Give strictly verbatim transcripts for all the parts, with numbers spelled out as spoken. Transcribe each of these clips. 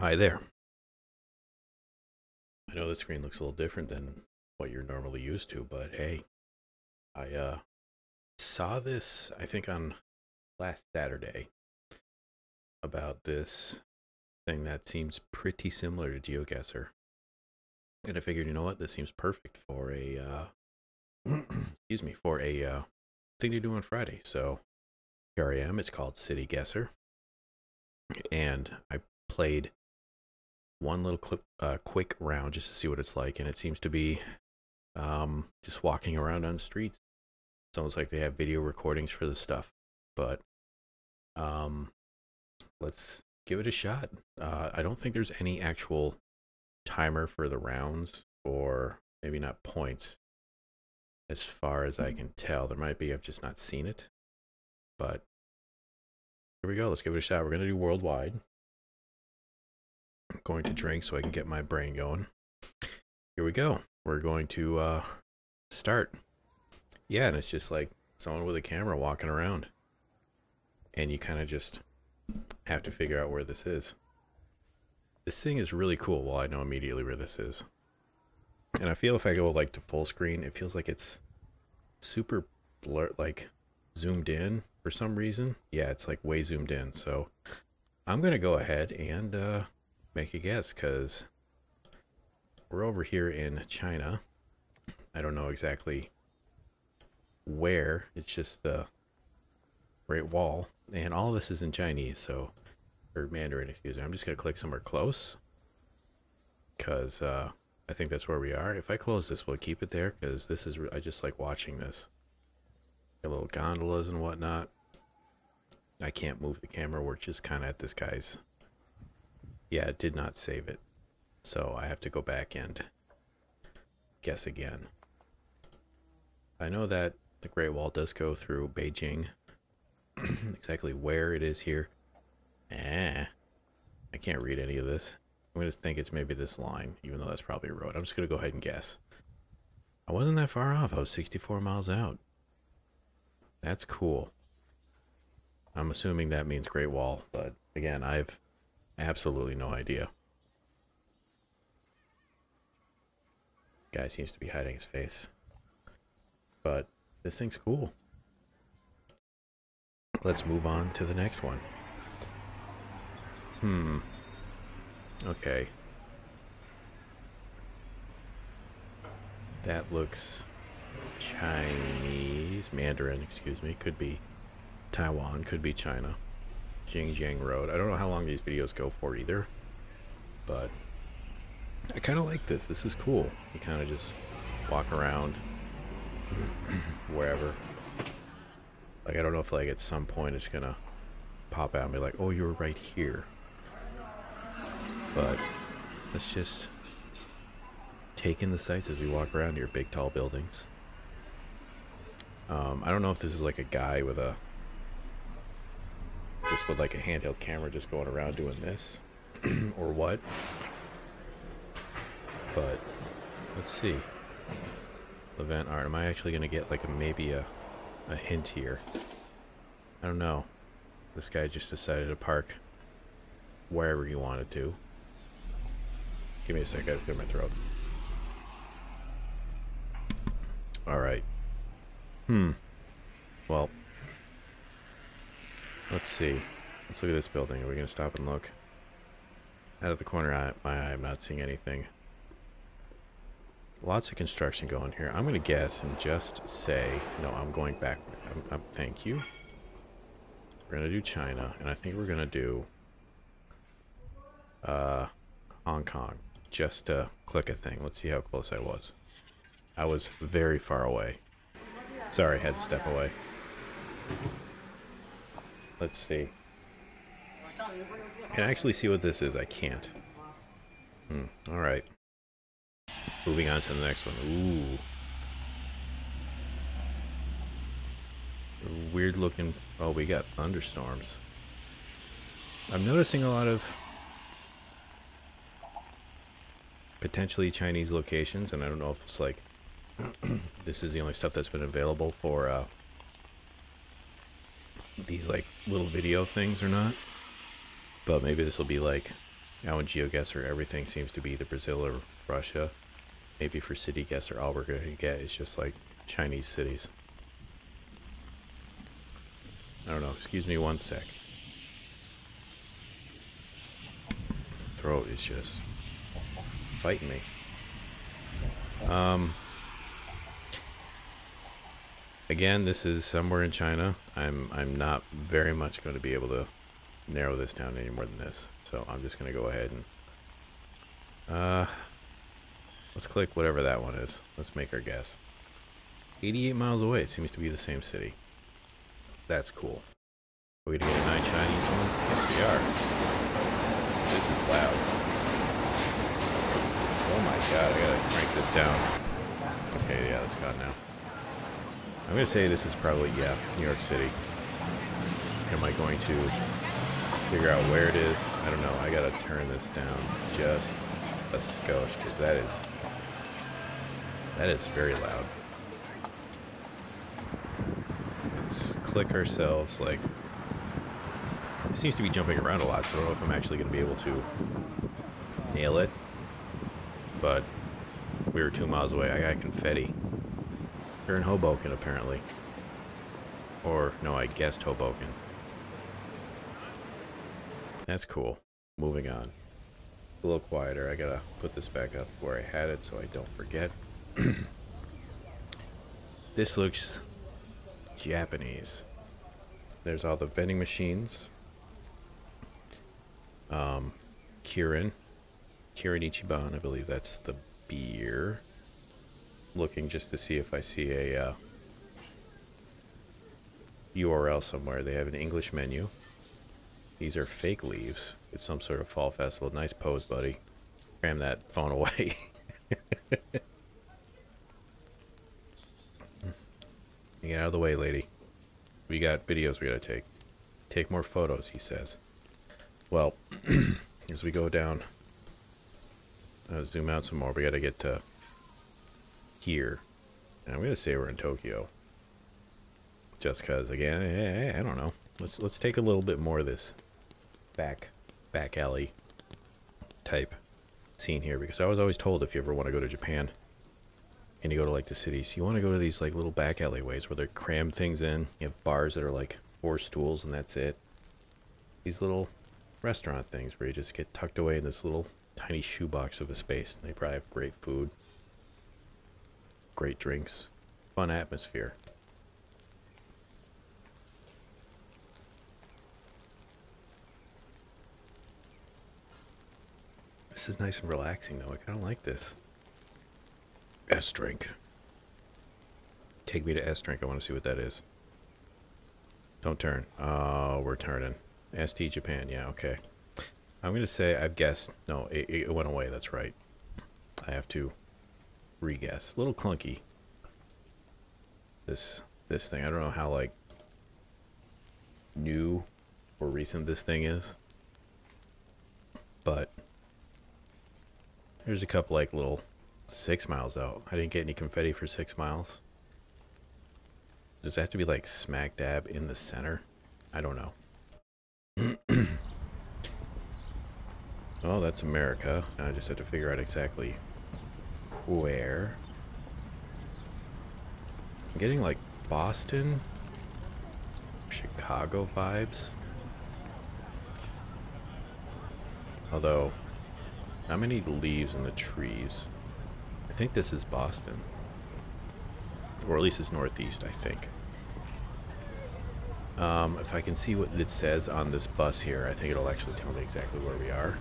Hi there. I know the screen looks a little different than what you're normally used to, but hey, I uh, saw this, I think on last Saturday, about this thing that seems pretty similar to GeoGuessr. And I figured, you know what, this seems perfect for a, uh, excuse me, for a uh, thing to do on Friday. So here I am. It's called CityGuessr. And I played one little clip, uh, quick round just to see what it's like. And it seems to be um, just walking around on the streets. It's almost like they have video recordings for this stuff. But um, let's give it a shot. Uh, I don't think there's any actual timer for the rounds, or maybe not points as far as I can tell. There might be, I've just not seen it, but here we go. Let's give it a shot. We're going to do worldwide. I'm going to drink so I can get my brain going. Here we go. We're going to uh, start. Yeah, and it's just like someone with a camera walking around, and you kind of just have to figure out where this is. This thing is really cool. Well, I know immediately where this is. And I feel if I go like to full screen, it feels like it's super blur, like zoomed in for some reason. Yeah, it's like way zoomed in. So I'm going to go ahead and uh, make a guess, because we're over here in China. I don't know exactly where. It's just the Great Wall. And all this is in Chinese, so... or Mandarin, excuse me. I'm just going to click somewhere close, because uh, I think that's where we are. If I close this, we'll keep it there, because this is, I just like watching this. The little gondolas and whatnot. I can't move the camera. We're just kind of at this guy's. Yeah, it did not save it. So I have to go back and guess again. I know that the Great Wall does go through Beijing. Exactly where it is here. Eh, I can't read any of this. I'm going to think it's maybe this line, even though that's probably a road. I'm just going to go ahead and guess. I wasn't that far off. I was sixty-four miles out. That's cool. I'm assuming that means Great Wall, but again, I've absolutely no idea. Guy seems to be hiding his face. But this thing's cool. Let's move on to the next one. Hmm. Okay. That looks Chinese. Mandarin, excuse me. Could be Taiwan. Could be China. Jingjiang Road. I don't know how long these videos go for either. But I kind of like this. This is cool. You kind of just walk around wherever. Like, I don't know if like at some point it's going to pop out and be like, oh, you were right here. But let's just take in the sights as we walk around here. Big, tall buildings. Um, I don't know if this is like a guy with a... just with like a handheld camera just going around doing this. Or what. But let's see. Event art. Am I actually going to get like a, maybe a, a hint here? I don't know. This guy just decided to park wherever he wanted to. Give me a second, I have to clear my throat. Alright. Hmm. Well. Let's see. Let's look at this building. Are we going to stop and look? Out of the corner of my eye, I'm not seeing anything. Lots of construction going here. I'm going to guess and just say... No, I'm going back. I'm, I'm, thank you. We're going to do China, and I think we're going to do uh, Hong Kong, just to click a thing. Let's see how close I was. I was very far away. Sorry, I had to step away. Let's see. Can I actually see what this is? I can't. Hmm. All right. Moving on to the next one. Ooh. Weird looking. Oh, we got thunderstorms. I'm noticing a lot of potentially Chinese locations, and I don't know if it's like this is the only stuff that's been available for uh, these like little video things or not. But maybe this will be like Now in GeoGuessr, everything seems to be either Brazil or Russia. Maybe for CityGuessr, all we're going to get is just like Chinese cities. I don't know. Excuse me one sec. Throat is just fighting me. Um, again, this is somewhere in China. I'm, I'm not very much going to be able to narrow this down any more than this. So I'm just going to go ahead and, uh, let's click whatever that one is. Let's make our guess. eighty-eight miles away. It seems to be the same city. That's cool. Are we going to get an eye Chinese one? Yes, we are. This is loud. Oh my god, I gotta crank this down. Okay, yeah, that's gone now. I'm going to say this is probably, yeah, New York City. Am I going to figure out where it is? I don't know. I gotta turn this down just a skosh, because that is that is very loud. Let's click ourselves. Like, it seems to be jumping around a lot, so I don't know if I'm actually gonna be able to nail it. But we were two miles away. I got confetti. We're in Hoboken apparently. Or no, I guessed Hoboken. That's cool. Moving on. A little quieter. I gotta put this back up where I had it so I don't forget. This looks Japanese. There's all the vending machines. Um, Kirin. Kirin Ichiban. I believe that's the beer. Looking just to see if I see a uh, U R L somewhere. They have an English menu. These are fake leaves. It's some sort of fall festival. Nice pose, buddy. Cram that phone away. Get out of the way, lady. We got videos we gotta take. Take more photos, he says. Well, as we go down, I'll zoom out some more. We gotta get to here. And I'm gonna say we're in Tokyo. Just cause, again, I don't know. Let's, let's take a little bit more of this back back alley type scene here, because I was always told if you ever want to go to Japan and you go to like the cities, you want to go to these like little back alleyways where they cram things in. You have bars that are like four stools and that's it. These little restaurant things where you just get tucked away in this little tiny shoebox of a space, and they probably have great food, great drinks, fun atmosphere. This is nice and relaxing, though. I kind of like this. S-Drink. Take me to S-Drink. I want to see what that is. Don't turn. Oh, we're turning. S T Japan. Yeah, okay. I'm going to say I've guessed. No, it, it went away. That's right. I have to re-guess. A little clunky. This, this thing. I don't know how, like, new or recent this thing is. But there's a couple like little six miles out. I didn't get any confetti for six miles. Does it have to be like smack dab in the center? I don't know. Oh, that's America. I just have to figure out exactly where. I'm getting like Boston, Chicago vibes. Although, how many leaves in the trees? I think this is Boston. Or at least it's northeast, I think. Um, if I can see what it says on this bus here, I think it'll actually tell me exactly where we are.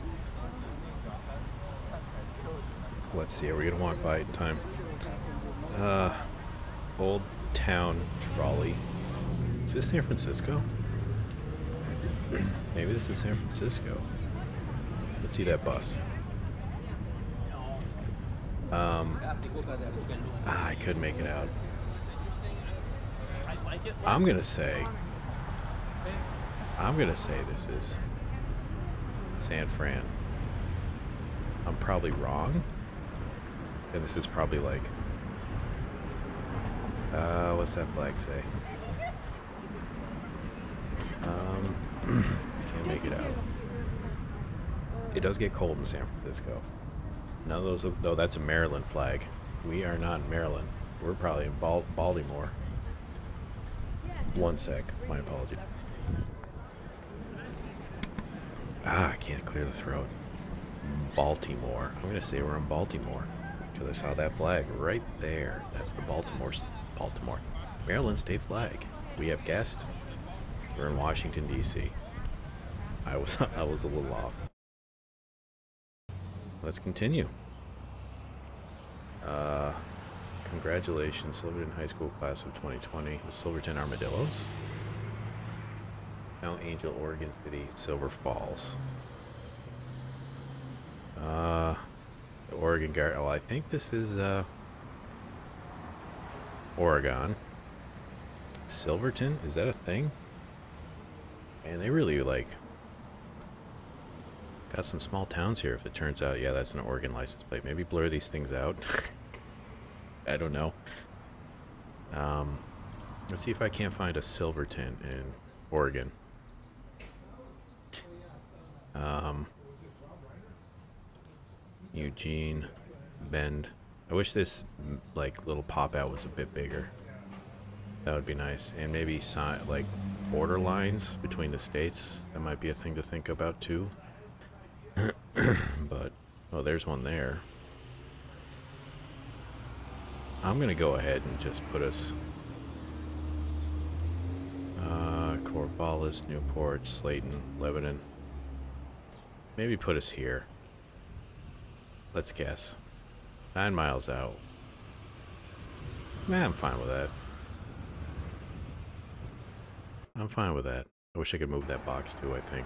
Let's see, are we going to walk by it in time? Uh, Old Town Trolley. Is this San Francisco? Maybe this is San Francisco. Let's see that bus. Um, ah, I could make it out. I'm gonna say, I'm gonna say this is San Fran. I'm probably wrong, and this is probably like, uh, what's that flag say? Um, can't make it out. It does get cold in San Francisco. None of those, though. That's a Maryland flag. We are not in Maryland. We're probably in Bal Baltimore. One sec. My apology. Ah, I can't clear the throat. Baltimore. I'm gonna say we're in Baltimore because I saw that flag right there. That's the Baltimore, Baltimore, Maryland state flag. We have guessed. We're in Washington D C I was I was a little off. Let's continue. Uh, congratulations, Silverton High School class of twenty twenty, the Silverton Armadillos, Mount Angel, Oregon City, Silver Falls. Uh, the Oregon Guard. Oh, I think this is uh, Oregon. Silverton? Is that a thing? And they really like got some small towns here. If it turns out, yeah, that's an Oregon license plate. Maybe blur these things out. I don't know. Um, let's see if I can't find a Silverton in Oregon. Um, Eugene, Bend. I wish this like little pop out was a bit bigger. That would be nice. And maybe sign like border lines between the states. That might be a thing to think about too. But oh, there's one there. I'm gonna go ahead and just put us uh, Corvallis, Newport, Slayton, Lebanon. Maybe put us here. Let's guess. Nine miles out. Man, I'm fine with that. I'm fine with that. I wish I could move that box too, I think.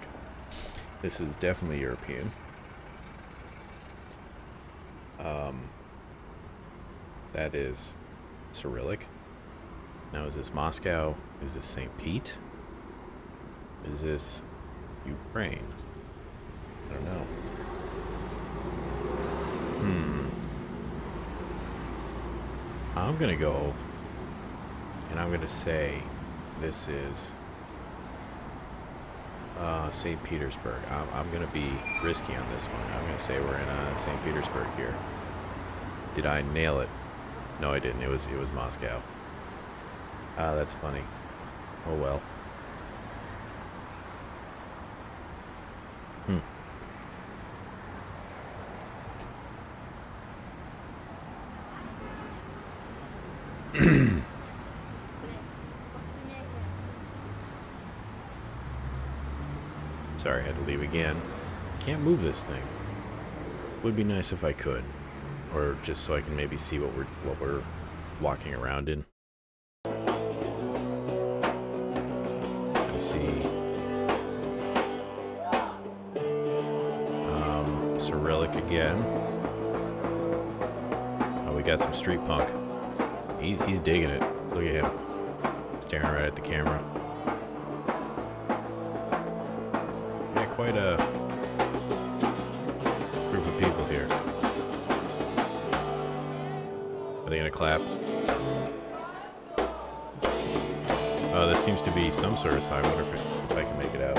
This is definitely European. Um, that is Cyrillic. Now is this Moscow? Is this Saint Pete? Is this Ukraine? I don't know. Hmm. I'm gonna go and I'm gonna say this is Uh, Saint Petersburg. I'm, I'm gonna be risky on this one. I'm gonna say we're in uh, Saint Petersburg here. Did I nail it? No, I didn't. It was it was Moscow. Ah, uh, that's funny. Oh well. Hmm. Sorry, I had to leave again. Can't move this thing. Would be nice if I could, or just so I can maybe see what we're what we're walking around in. I see um, Cyrillic again. Oh, we got some street punk. He's he's digging it. Look at him, staring right at the camera. Quite a group of people here. Are they gonna clap? Uh, this seems to be some sort of sign. I wonder if, it, if I can make it out.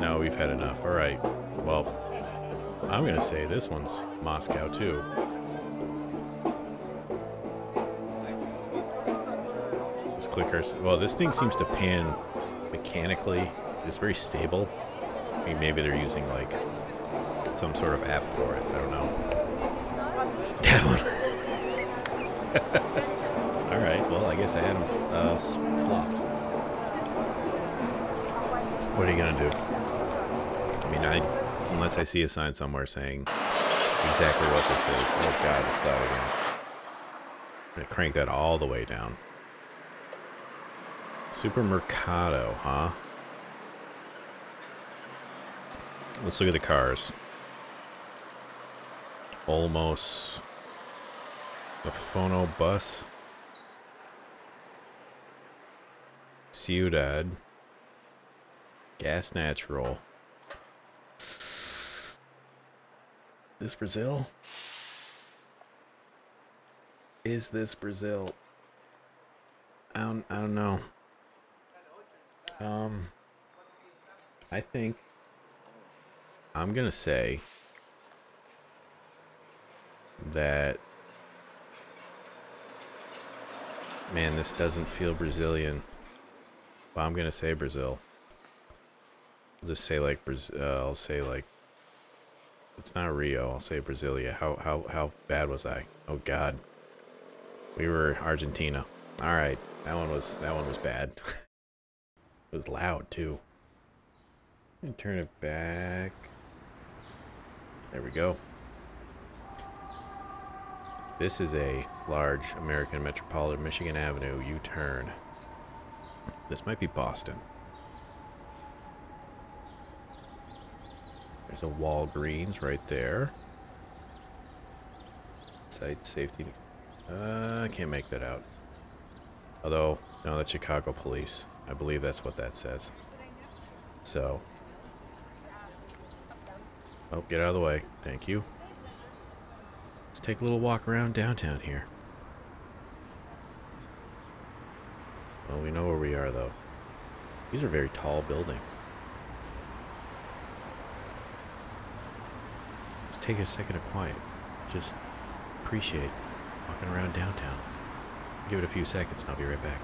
No, we've had enough. All right. Well, I'm gonna say this one's Moscow too. Let's click our. Well, this thing seems to pan mechanically. It's very stable. I mean, maybe they're using like some sort of app for it. I don't know. That one. All right. Well, I guess I had him uh, flopped. What are you gonna do? I mean, I unless I see a sign somewhere saying exactly what this is. Oh God, it's loud again. I'm gonna crank that all the way down. Supermercado, huh? Let's look at the cars. Almost the Phono Bus. Ciudad. Gas Natural. This Brazil? Is this Brazil? I don't, I don't know. Um, I think I'm gonna say that, man, this doesn't feel Brazilian. Well, I'm gonna say Brazil. I'll just say like Brazil. Uh, I'll say like it's not Rio. I'll say Brasilia. How how how bad was I? Oh God, we were Argentina. All right, that one was that one was bad. It was loud too. And turn it back. There we go. This is a large American metropolitan Michigan Avenue U-turn. This might be Boston. There's a Walgreens right there. Site safety. Uh, I can't make that out. Although, no, that's Chicago police. I believe that's what that says. So. Oh, get out of the way. Thank you. Let's take a little walk around downtown here. Well, we know where we are, though. These are very tall buildings. Let's take a second of quiet. Just appreciate walking around downtown. Give it a few seconds and I'll be right back.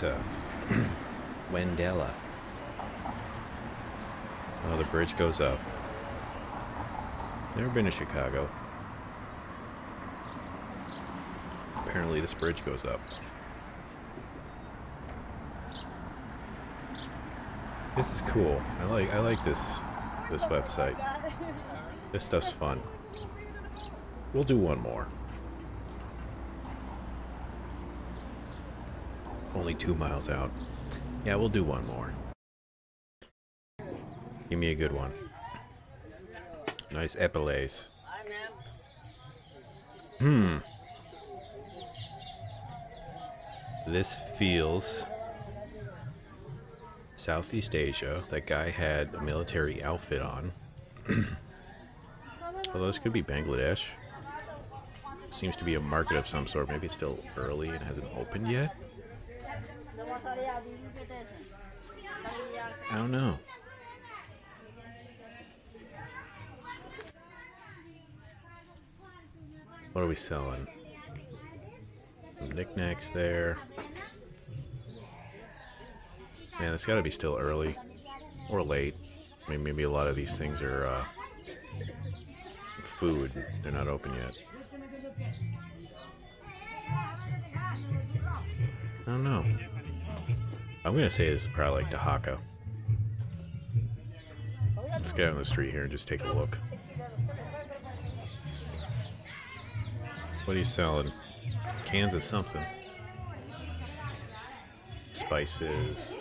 A Wendella. Oh, the bridge goes up. Never been to Chicago. Apparently this bridge goes up. This is cool. I like I like this this website. This stuff's fun. We'll do one more. Only two miles out. Yeah, we'll do one more. Give me a good one. Nice epilés. Hmm. This feels Southeast Asia. That guy had a military outfit on. Although this could be Bangladesh. Seems to be a market of some sort. Maybe it's still early and hasn't opened yet. I don't know. What are we selling? Some knickknacks there. Man, it's gotta be still early. Or late. I mean, maybe a lot of these things are uh, food. They're not open yet. I don't know. I'm gonna say this is probably like Oaxaca. Let's get out on the street here and just take a look. What are you selling? Cans of something. Spices.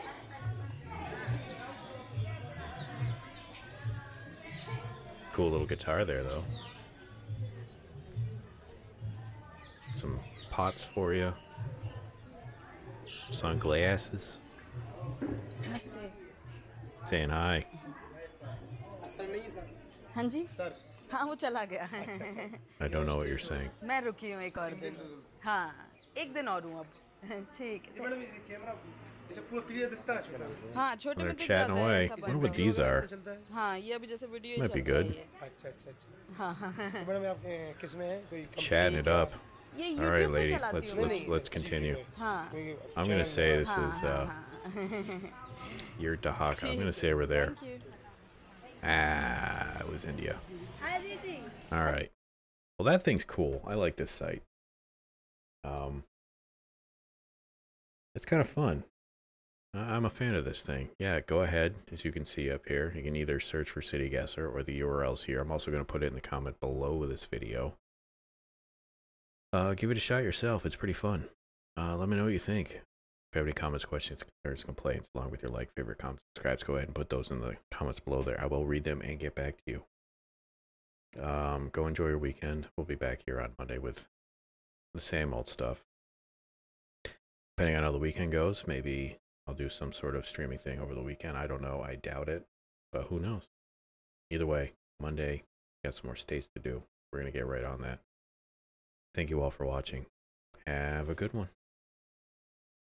Cool little guitar there, though. Some pots for you. Sunglasses. Saying hi. I don't know what you're saying. They're chatting away. I wonder what these are. Might be good. Chatting it up. All right, lady. Let's let's let's continue. I'm gonna say this is uh, your Oaxaca. I'm gonna say we're there. Ah, it was India. All right. Well, that thing's cool. I like this site. Um, it's kind of fun. I'm a fan of this thing. Yeah, go ahead. As you can see up here, you can either search for CityGuessr or the U R Ls here. I'm also gonna put it in the comment below this video. Uh, give it a shot yourself. It's pretty fun. Uh, let me know what you think. you have any comments, questions, concerns, complaints, along with your like, favorite, comments, subscribes, go ahead and put those in the comments below there. I will read them and get back to you. Um, go enjoy your weekend. We'll be back here on Monday with the same old stuff. Depending on how the weekend goes, maybe I'll do some sort of streaming thing over the weekend. I don't know. I doubt it, but who knows? Either way, Monday, got some more states to do. We're going to get right on that. Thank you all for watching. Have a good one.